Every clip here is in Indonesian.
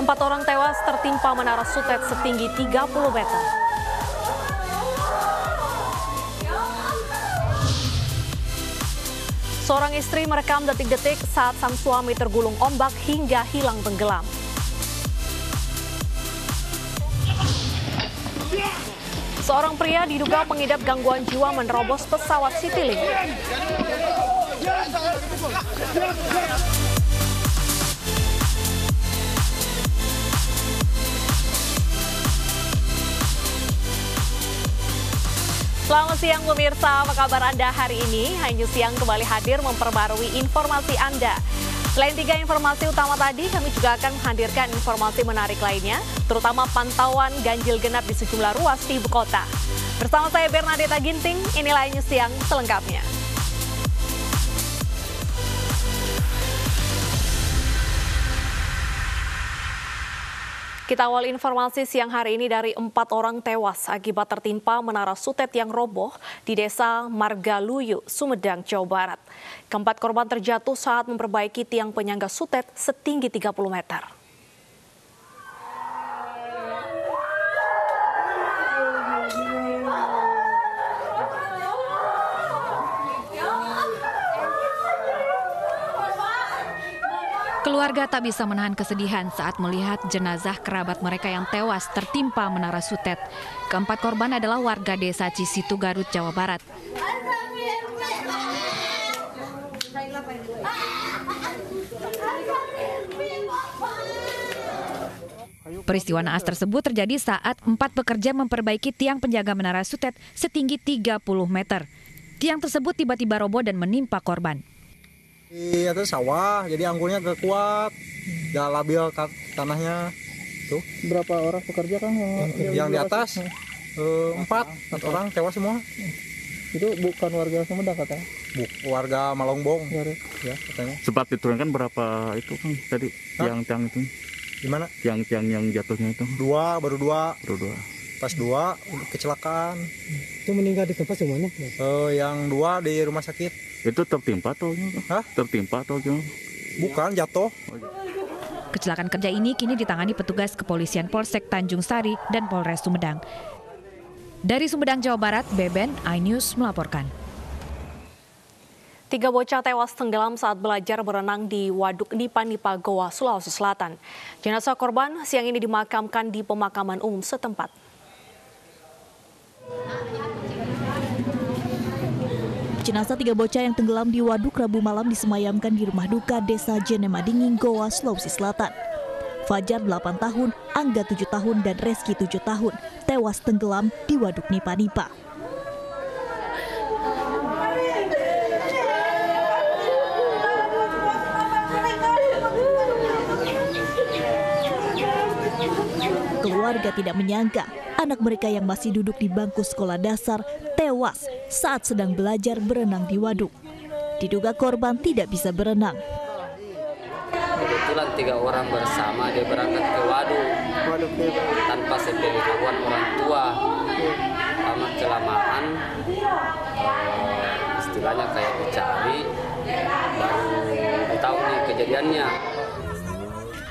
Empat orang tewas tertimpa menara Sutet setinggi 30 meter. Seorang istri merekam detik-detik saat sang suami tergulung ombak hingga hilang tenggelam. Seorang pria diduga pengidap gangguan jiwa menerobos pesawat Citilink. Selamat siang pemirsa, apa kabar Anda hari ini? iNews Siang kembali hadir memperbarui informasi Anda. Selain tiga informasi utama tadi, kami juga akan menghadirkan informasi menarik lainnya, terutama pantauan ganjil genap di sejumlah ruas di ibu kota. Bersama saya Bernadetta Ginting, inilah iNews Siang selengkapnya. Kita awal informasi siang hari ini dari empat orang tewas akibat tertimpa menara Sutet yang roboh di desa Margaluyu, Sumedang, Jawa Barat. Keempat korban terjatuh saat memperbaiki tiang penyangga Sutet setinggi 30 meter. Keluarga tak bisa menahan kesedihan saat melihat jenazah kerabat mereka yang tewas tertimpa menara Sutet. Keempat korban adalah warga desa Cisitu, Garut, Jawa Barat. Peristiwa naas tersebut terjadi saat empat pekerja memperbaiki tiang penjaga menara Sutet setinggi 30 meter. Tiang tersebut tiba-tiba roboh dan menimpa korban. Iya, itu sawah, jadi anggurnya kuat, udah labil tanahnya. Tuh. Berapa orang pekerja kan? Yang di atas, empat orang tewas semua. Itu bukan warga Sumedang katanya? Warga Malongbong. Ya, katanya. Sempat diturunkan berapa itu kan tadi tiang-tiang itu? Gimana? Tiang-tiang yang jatuhnya itu? Baru dua. Pas dua, kecelakaan. Itu meninggal di tempat semuanya? Yang dua di rumah sakit. Itu tertimpa atau gimana? Tertimpa atau gimana? Bukan, jatuh. Kecelakaan kerja ini kini ditangani petugas kepolisian Polsek Tanjung Sari dan Polres Sumedang. Dari Sumedang, Jawa Barat, Beben, iNews melaporkan. Tiga bocah tewas tenggelam saat belajar berenang di Waduk Nipa-Nipa, Goa, Sulawesi Selatan. Jenazah korban siang ini dimakamkan di pemakaman umum setempat. Jenazah tiga bocah yang tenggelam di waduk Rabu malam disemayamkan di rumah duka desa Jenemadinging, Goa, Sulawesi Selatan. Fajar 8 tahun, Angga 7 tahun, dan Reski 7 tahun tewas tenggelam di waduk Nipa-Nipa. Keluarga tidak menyangka anak mereka yang masih duduk di bangku sekolah dasar tewas saat sedang belajar berenang di waduk. Diduga korban tidak bisa berenang. Kebetulan tiga orang bersama dia berangkat ke waduk tanpa sepengetahuan orang tua. Lama kelamaan, istilahnya kayak dicari, baru tahu nih kejadiannya.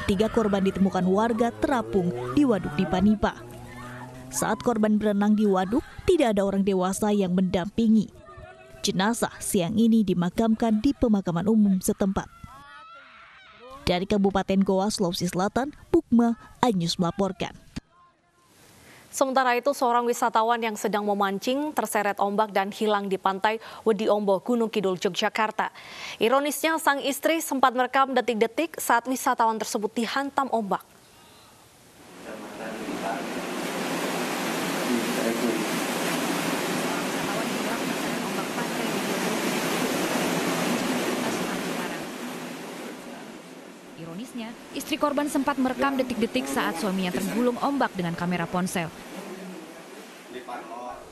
Tiga korban ditemukan warga terapung di waduk Nipa-Nipa. Saat korban berenang di waduk, tidak ada orang dewasa yang mendampingi. Jenazah siang ini dimakamkan di pemakaman umum setempat. Dari Kabupaten Goa, Sulawesi Selatan, Bukma, iNews melaporkan. Sementara itu, seorang wisatawan yang sedang memancing terseret ombak dan hilang di pantai Wedi Ombo, Gunung Kidul, Yogyakarta. Ironisnya, sang istri sempat merekam detik-detik saat wisatawan tersebut dihantam ombak. Ironisnya, istri korban sempat merekam detik-detik saat suaminya tergulung ombak dengan kamera ponsel.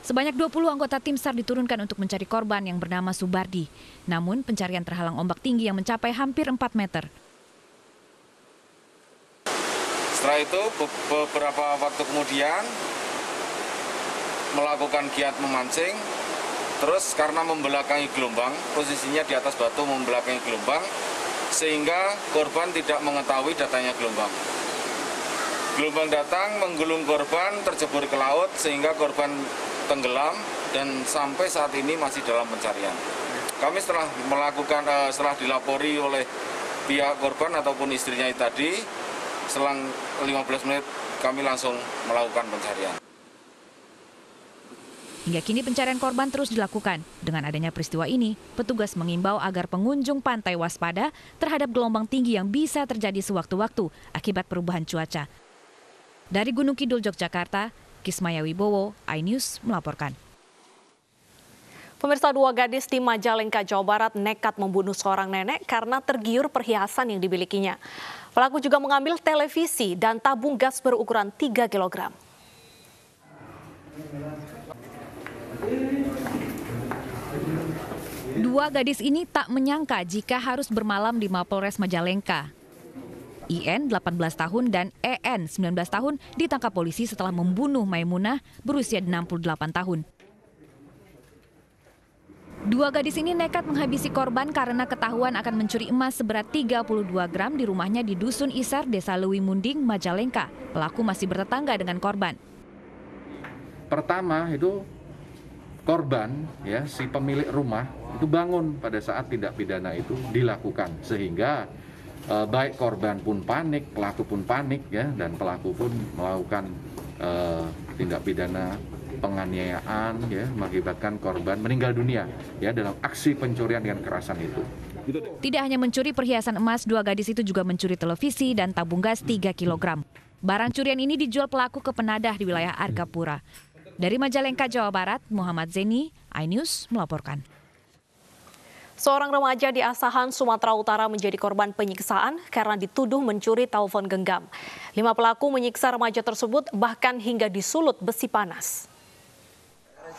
Sebanyak 20 anggota tim SAR diturunkan untuk mencari korban yang bernama Subardi. Namun pencarian terhalang ombak tinggi yang mencapai hampir 4 meter. Setelah itu beberapa waktu kemudian melakukan giat memancing, terus karena membelakangi gelombang, posisinya di atas batu membelakangi gelombang, sehingga korban tidak mengetahui datangnya gelombang. Gelombang datang menggulung korban, terjebur ke laut, sehingga korban tenggelam dan sampai saat ini masih dalam pencarian. Kami setelah dilapori oleh pihak korban ataupun istrinya tadi, selang 15 menit kami langsung melakukan pencarian. Hingga kini pencarian korban terus dilakukan. Dengan adanya peristiwa ini, petugas mengimbau agar pengunjung pantai waspada terhadap gelombang tinggi yang bisa terjadi sewaktu-waktu akibat perubahan cuaca. Dari Gunung Kidul, Yogyakarta, Kismaya Wibowo, iNews melaporkan. Pemirsa, dua gadis di Majalengka, Jawa Barat nekat membunuh seorang nenek karena tergiur perhiasan yang dimilikinya. Pelaku juga mengambil televisi dan tabung gas berukuran 3 kg. Dua gadis ini tak menyangka jika harus bermalam di Mapolres Majalengka. IN 18 tahun dan EN 19 tahun ditangkap polisi setelah membunuh Maimunah berusia 68 tahun. Dua gadis ini nekat menghabisi korban karena ketahuan akan mencuri emas seberat 32 gram di rumahnya di Dusun Isar, Desa Lewi Munding, Majalengka. Pelaku masih bertetangga dengan korban. Pertama itu korban, ya, si pemilik rumah itu bangun pada saat tindak pidana itu dilakukan, sehingga baik korban pun panik, pelaku pun panik, ya, dan pelaku pun melakukan tindak pidana penganiayaan, ya, mengakibatkan korban meninggal dunia, ya, dalam aksi pencurian dengan kekerasan itu. Tidak hanya mencuri perhiasan emas, dua gadis itu juga mencuri televisi dan tabung gas 3 kg. Barang curian ini dijual pelaku ke penadah di wilayah Argapura. Dari Majalengka, Jawa Barat, Muhammad Zeni, iNews melaporkan. Seorang remaja di Asahan, Sumatera Utara menjadi korban penyiksaan karena dituduh mencuri telepon genggam. 5 pelaku menyiksa remaja tersebut bahkan hingga disulut besi panas.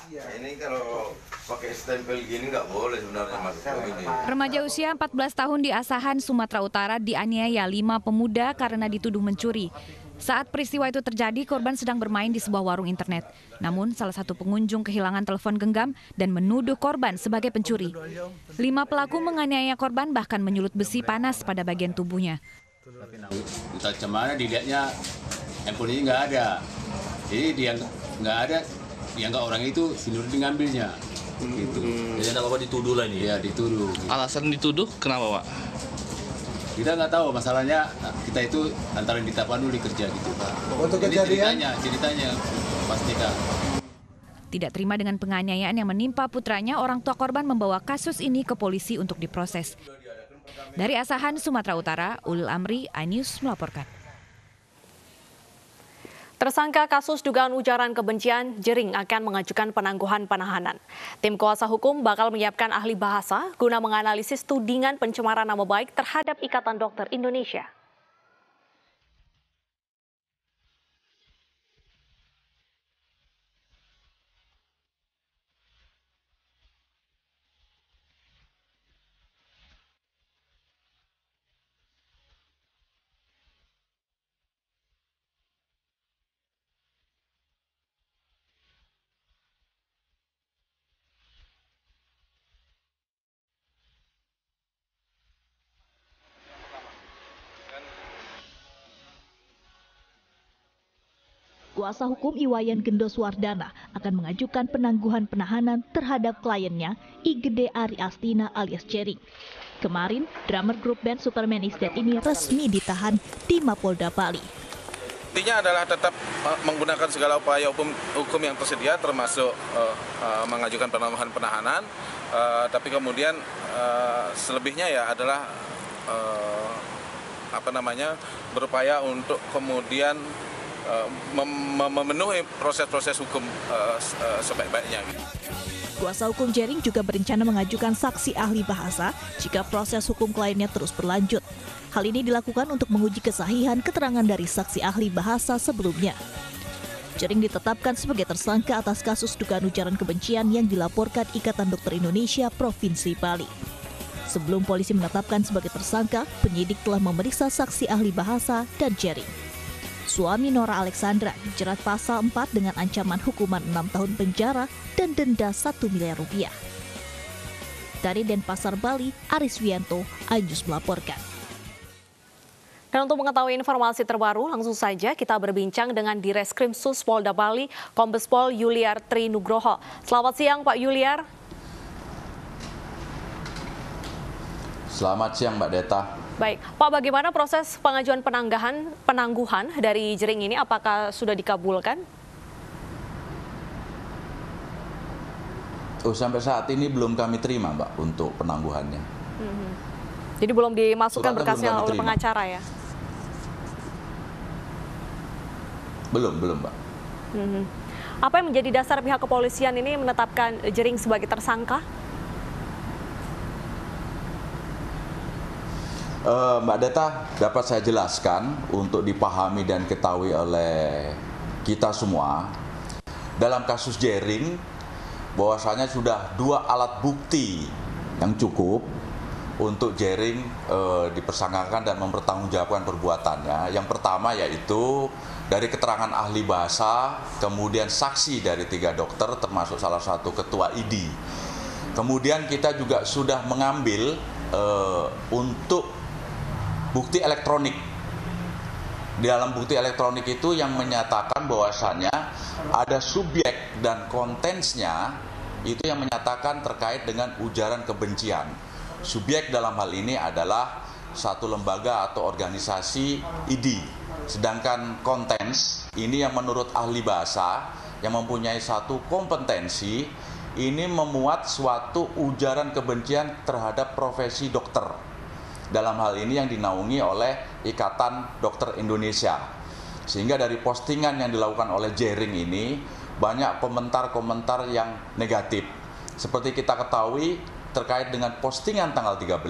Ini kalau pakai stempel gini nggak boleh sebenarnya, Mas. Remaja usia 14 tahun di Asahan, Sumatera Utara dianiaya 5 pemuda karena dituduh mencuri. Saat peristiwa itu terjadi, korban sedang bermain di sebuah warung internet. Namun, salah satu pengunjung kehilangan telepon genggam dan menuduh korban sebagai pencuri. 5 pelaku menganiaya korban bahkan menyulut besi panas pada bagian tubuhnya. Entah cemana dilihatnya handphonenya nggak ada. Jadi dia nggak ada, yang nggak orang itu sendiri ngambilnya. Gitu. Jadi ada apa dituduh lah ini? Ya, dituduh. Alasan dituduh kenapa, Pak? Kita nggak tahu, masalahnya kita itu antara di Tapanuli kerja gitu, Pak. Untuk kejadian? Ceritanya, pastikan. Tidak terima dengan penganiayaan yang menimpa putranya, orang tua korban membawa kasus ini ke polisi untuk diproses. Dari Asahan, Sumatera Utara, Ulil Amri, iNews melaporkan. Tersangka kasus dugaan ujaran kebencian, Jering akan mengajukan penangguhan penahanan. Tim kuasa hukum bakal menyiapkan ahli bahasa guna menganalisis tudingan pencemaran nama baik terhadap Ikatan Dokter Indonesia. Kuasa hukum I Wayan Gendos Wardana akan mengajukan penangguhan penahanan terhadap kliennya I Gede Ari Astina alias Jerinx. Kemarin, drummer grup band Superman Is Dead ini resmi ditahan di Mapolda Bali. Intinya adalah tetap menggunakan segala upaya hukum yang tersedia, termasuk mengajukan penangguhan penahanan, tapi kemudian selebihnya ya adalah berupaya untuk kemudian memenuhi proses-proses hukum sebaik-baiknya. Kuasa hukum Jerinx juga berencana mengajukan saksi ahli bahasa jika proses hukum kliennya terus berlanjut. Hal ini dilakukan untuk menguji kesahihan keterangan dari saksi ahli bahasa sebelumnya. Jering ditetapkan sebagai tersangka atas kasus dugaan ujaran kebencian yang dilaporkan Ikatan Dokter Indonesia Provinsi Bali. Sebelum polisi menetapkan sebagai tersangka, penyidik telah memeriksa saksi ahli bahasa dan Jering. Suami Nora Alexandra dijerat pasal 4 dengan ancaman hukuman 6 tahun penjara dan denda Rp1 miliar. Dari Denpasar, Bali, Aris Wianto, iNews melaporkan. Dan untuk mengetahui informasi terbaru, langsung saja kita berbincang dengan Direskrim Suspolda Bali, Kombespol Yuliartri Nugroho. Selamat siang, Pak Yuliar. Selamat siang, Mbak Deta. Baik, Pak, bagaimana proses pengajuan penangguhan dari Jering ini? Apakah sudah dikabulkan? Oh, sampai saat ini belum kami terima, Mbak, untuk penangguhannya. Jadi belum dimasukkan berkasnya oleh pengacara ya? Belum, Mbak. Apa yang menjadi dasar pihak kepolisian ini menetapkan Jering sebagai tersangka? Mbak Deta, dapat saya jelaskan untuk dipahami dan ketahui oleh kita semua. Dalam kasus Jering, bahwasanya sudah 2 alat bukti yang cukup untuk Jering dipersangkakan dan mempertanggungjawabkan perbuatannya. Yang pertama yaitu dari keterangan ahli bahasa, kemudian saksi dari 3 dokter termasuk salah satu ketua ID. Kemudian kita juga sudah mengambil untuk bukti elektronik. Di dalam bukti elektronik itu yang menyatakan bahwasannya ada subjek dan kontensnya itu yang menyatakan terkait dengan ujaran kebencian. Subjek dalam hal ini adalah satu lembaga atau organisasi ID. Sedangkan kontens ini yang menurut ahli bahasa yang mempunyai satu kompetensi ini memuat suatu ujaran kebencian terhadap profesi dokter. Dalam hal ini yang dinaungi oleh Ikatan Dokter Indonesia. Sehingga dari postingan yang dilakukan oleh Jering ini banyak komentar-komentar yang negatif. Seperti kita ketahui terkait dengan postingan tanggal 13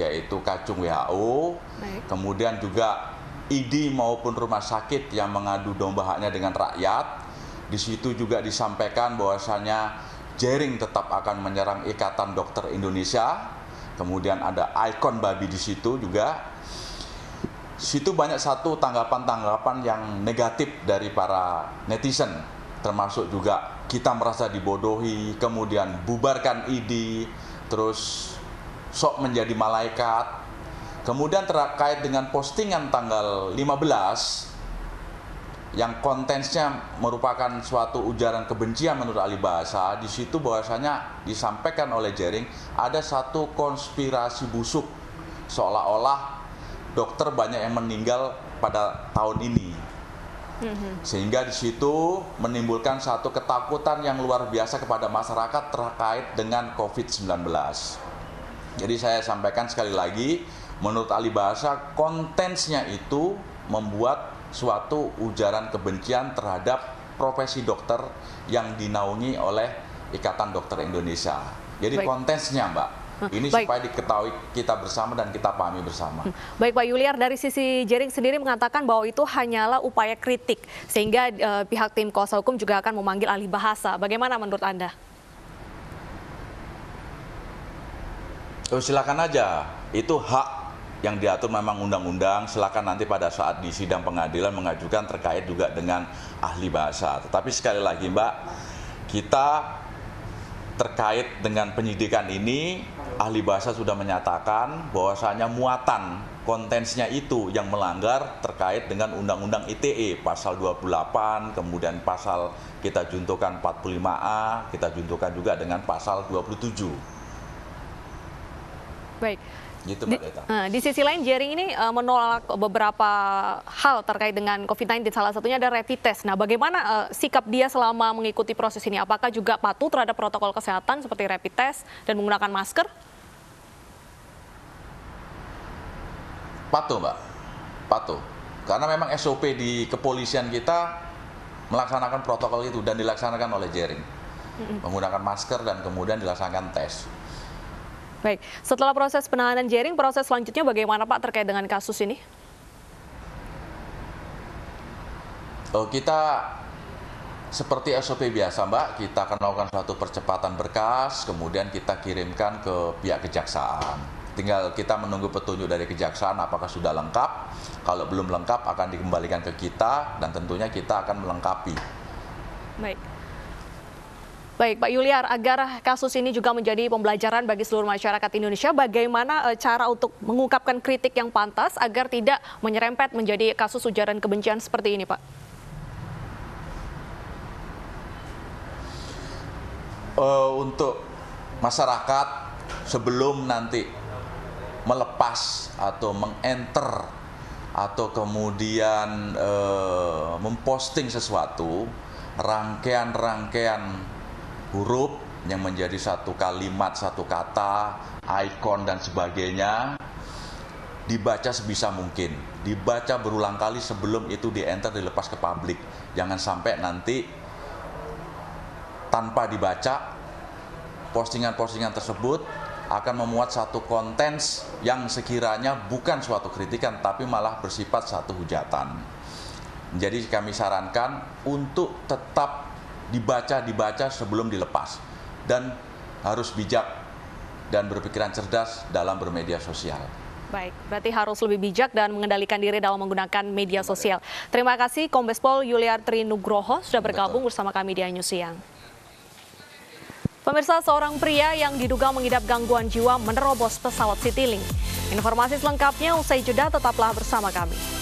yaitu kacung WHO. Baik. Kemudian juga ID maupun rumah sakit yang mengadu domba haknya dengan rakyat. Di situ juga disampaikan bahwasanya Jering tetap akan menyerang Ikatan Dokter Indonesia. Kemudian ada ikon babi di situ juga. Situ banyak satu tanggapan-tanggapan yang negatif dari para netizen. Termasuk juga kita merasa dibodohi, kemudian bubarkan ID, terus sok menjadi malaikat. Kemudian terkait dengan postingan tanggal 15 yang kontennya merupakan suatu ujaran kebencian menurut ahli bahasa, di situ bahwasanya disampaikan oleh Jering ada satu konspirasi busuk seolah-olah dokter banyak yang meninggal pada tahun ini, sehingga di situ menimbulkan satu ketakutan yang luar biasa kepada masyarakat terkait dengan COVID-19. Jadi saya sampaikan sekali lagi, menurut ahli bahasa kontennya itu membuat suatu ujaran kebencian terhadap profesi dokter yang dinaungi oleh Ikatan Dokter Indonesia. Jadi kontennya, Mbak, ini supaya diketahui kita bersama dan kita pahami bersama. Baik, Pak Yuliar, dari sisi Jering sendiri mengatakan bahwa itu hanyalah upaya kritik, sehingga pihak tim kuasa hukum juga akan memanggil ahli bahasa. Bagaimana menurut Anda? Oh, silakan aja, itu hak yang diatur memang undang-undang, silakan nanti pada saat di sidang pengadilan mengajukan terkait juga dengan ahli bahasa. Tetapi sekali lagi, Mbak, kita terkait dengan penyidikan ini, ahli bahasa sudah menyatakan bahwasanya muatan kontennya itu yang melanggar terkait dengan Undang-Undang ITE pasal 28, kemudian pasal kita juntukan 45A, kita juntukan juga dengan pasal 27. Baik. Di sisi lain, Jering ini menolak beberapa hal terkait dengan COVID-19, salah satunya ada rapid test. Nah, bagaimana sikap dia selama mengikuti proses ini? Apakah juga patuh terhadap protokol kesehatan seperti rapid test dan menggunakan masker? Patuh, Mbak. Patuh. Karena memang SOP di kepolisian kita melaksanakan protokol itu dan dilaksanakan oleh Jering. Menggunakan masker dan kemudian dilaksanakan tes. Baik, setelah proses penahanan Jering, proses selanjutnya bagaimana Pak terkait dengan kasus ini? Oh, kita seperti SOP biasa Mbak, kita akan melakukan suatu percepatan berkas, kemudian kita kirimkan ke pihak kejaksaan. Tinggal kita menunggu petunjuk dari kejaksaan apakah sudah lengkap. Kalau belum lengkap akan dikembalikan ke kita dan tentunya kita akan melengkapi. Baik. Baik, Pak Yuliar, agar kasus ini juga menjadi pembelajaran bagi seluruh masyarakat Indonesia, bagaimana cara untuk mengungkapkan kritik yang pantas agar tidak menyerempet menjadi kasus ujaran kebencian seperti ini, Pak? Untuk masyarakat sebelum nanti melepas atau mengenter atau kemudian memposting sesuatu, rangkaian huruf yang menjadi satu kalimat, satu kata, ikon dan sebagainya dibaca sebisa mungkin, dibaca berulang kali sebelum itu dienter, dilepas ke publik. Jangan sampai nanti tanpa dibaca postingan-postingan tersebut akan memuat satu konten yang sekiranya bukan suatu kritikan tapi malah bersifat satu hujatan. Jadi kami sarankan untuk tetap dibaca sebelum dilepas dan harus bijak dan berpikiran cerdas dalam bermedia sosial. Baik, berarti harus lebih bijak dan mengendalikan diri dalam menggunakan media sosial. Terima kasih Kombes Pol Yuliartri Nugroho sudah bergabung bersama kami di iNews Siang. Pemirsa, seorang pria yang diduga mengidap gangguan jiwa menerobos pesawat Citilink. Informasi selengkapnya usai jeda, tetaplah bersama kami.